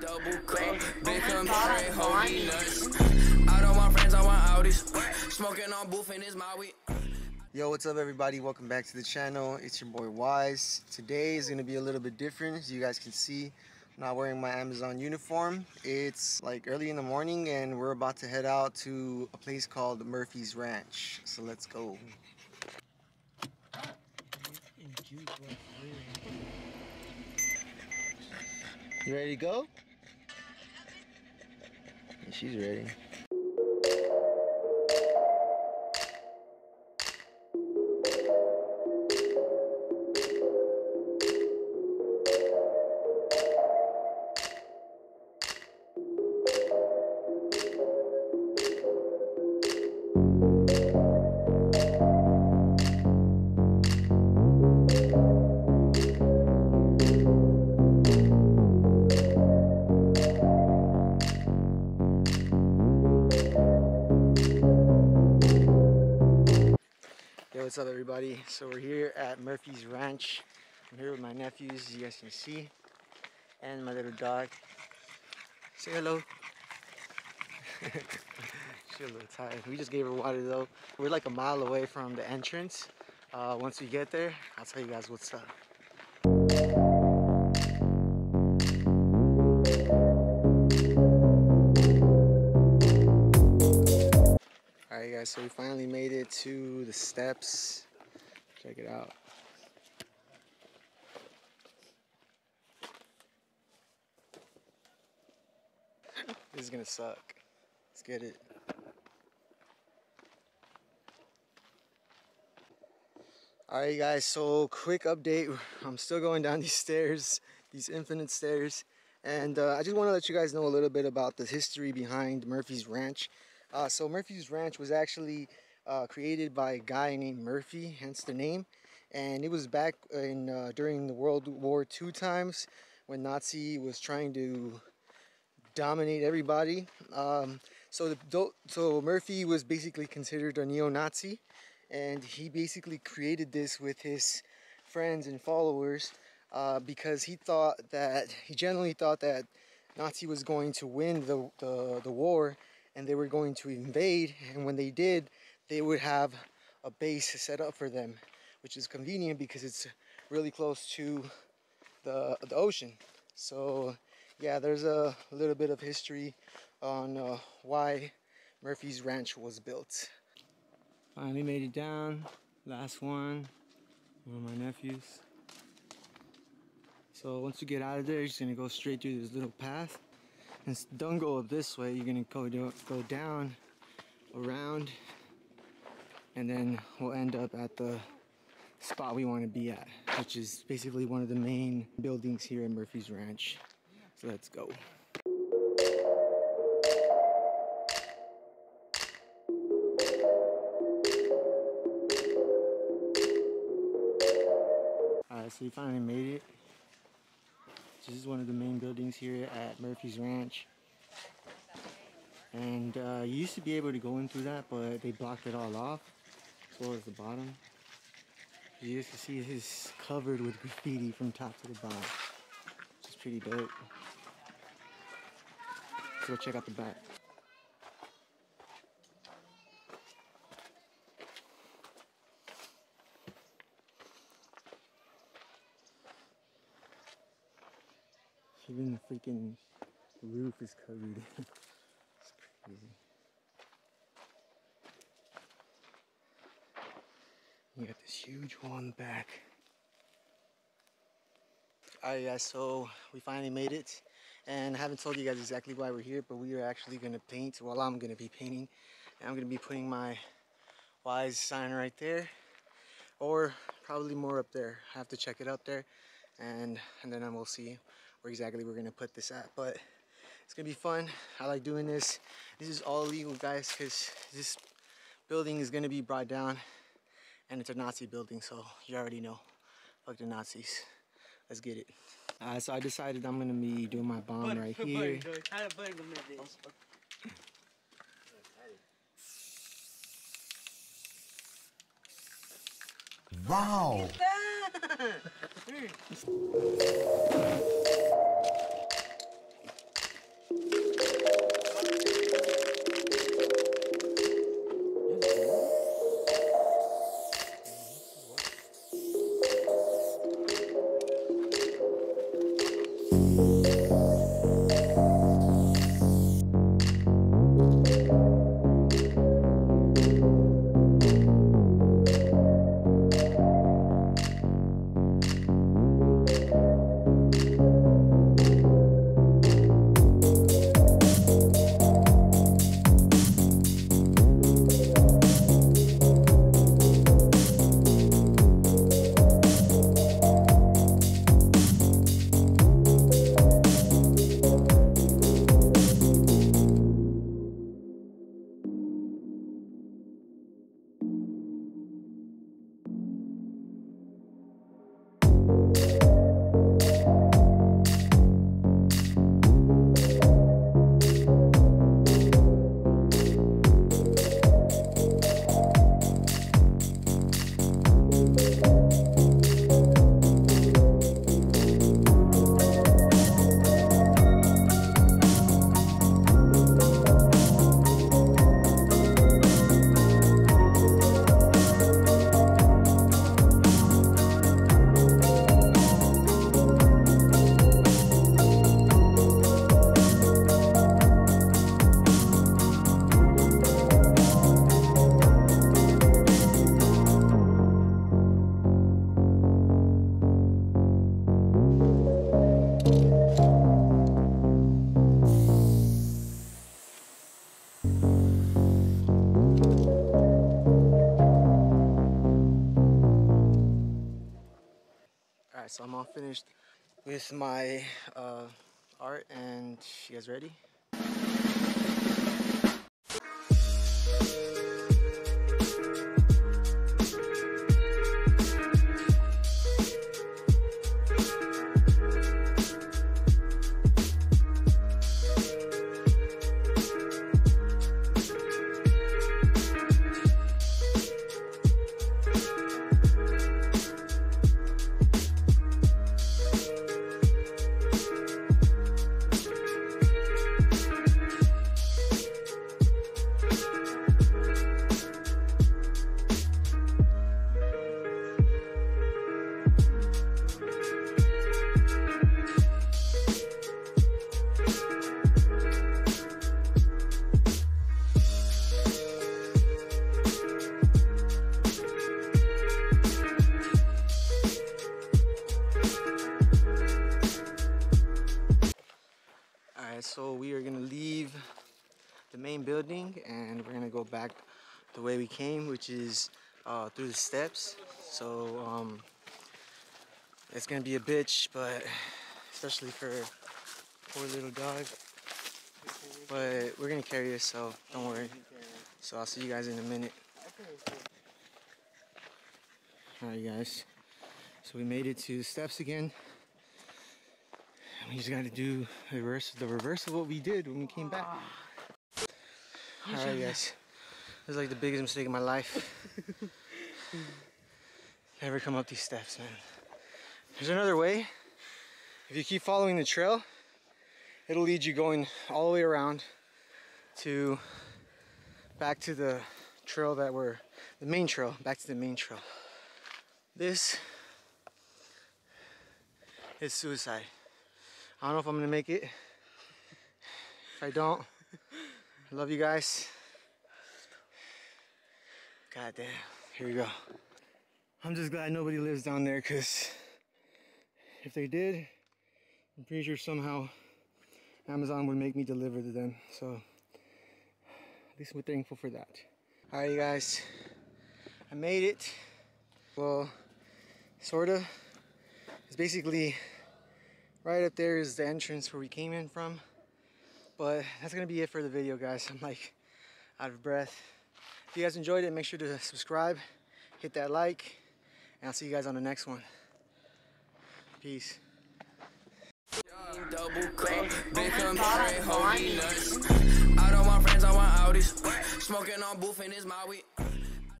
Double cup, Beckham straight, holy nuts. I don't want friends, I want Audis. Smoking on booth and it's my weed. Yo, what's up everybody? Welcome back to the channel. It's your boy Wyze. Today is gonna be a little bit different. As you guys can see, I'm not wearing my Amazon uniform. It's like early in the morning and we're about to head out to a place called Murphy's Ranch. So let's go. You ready to go? Yeah, she's ready. What's up everybody? So we're here at Murphy's Ranch. I'm here with my nephews, as you guys can see, and my little dog. Say hello. She's a little tired. We just gave her water though. We're like a mile away from the entrance. Once we get there, I'll tell you guys what's up. Alright guys, so we finally made it to the steps. Check it out. This is gonna suck. Let's get it. Alright guys, so quick update. I'm still going down these stairs, these infinite stairs. And I just want to let you guys know a little bit about the history behind Murphy's Ranch. So Murphy's Ranch was actually created by a guy named Murphy, hence the name. And it was back in during the World War II times when Nazi was trying to dominate everybody. So Murphy was basically considered a neo-Nazi, and he basically created this with his friends and followers because he generally thought that Nazi was going to win the war. And they were going to invade, and when they did, they would have a base set up for them, which is convenient because it's really close to the ocean. So yeah, there's a little bit of history on why Murphy's Ranch was built. Finally made it down, last one of my nephews. So once you get out of there, you're just gonna go straight through this little path. And don't go up this way, you're gonna go down, around, and then we'll end up at the spot we want to be at, which is basically one of the main buildings here at Murphy's Ranch. So let's go. Alright, so we finally made it. This is one of the main buildings here at Murphy's Ranch. And you used to be able to go in through that, but they blocked it all off, as well as the bottom. You used to see it's covered with graffiti from top to the bottom, which is pretty dope. Let's go check out the back. Even the freaking roof is covered. It's crazy. You got this huge hole in the back. Alright guys, so we finally made it. And I haven't told you guys exactly why we're here, but we are actually going to paint. Well, I'm going to be painting. And I'm going to be putting my Wyze sign right there. Or probably more up there. I have to check it out there. And then we'll see where exactly we're gonna put this at, but it's gonna be fun. I like doing this. This is all illegal, guys, because this building is gonna be brought down, and it's a Nazi building, so you already know. Fuck the Nazis. Let's get it. So I decided I'm gonna be doing my bomb right here. Wow! I'm all finished with my art, and you guys ready? So we are gonna leave the main building and we're gonna go back the way we came, which is through the steps. So it's gonna be a bitch, but especially for poor little dog, but we're gonna carry it, so don't worry. So I'll see you guys in a minute. All right guys, so we made it to the steps again. We just gotta do the reverse of what we did when we came back. Alright guys, it was like the biggest mistake of my life. Never come up these steps, man. There's another way. If you keep following the trail, it'll lead you going all the way around to back to the trail that we're, the main trail, back to the main trail. This is suicide. I don't know if I'm gonna make it. If I don't, I love you guys. God damn, here we go. I'm just glad nobody lives down there, because if they did, I'm pretty sure somehow Amazon would make me deliver to them. So at least we're thankful for that. All right, you guys, I made it. Well, sort of. It's basically right up there is the entrance where we came in from, but that's gonna be it for the video, guys. I'm like out of breath. If you guys enjoyed it, make sure to subscribe, hit that like, and I'll see you guys on the next one. Peace. I don't want friends, I want Audis. Smoking on booth and it's my weed.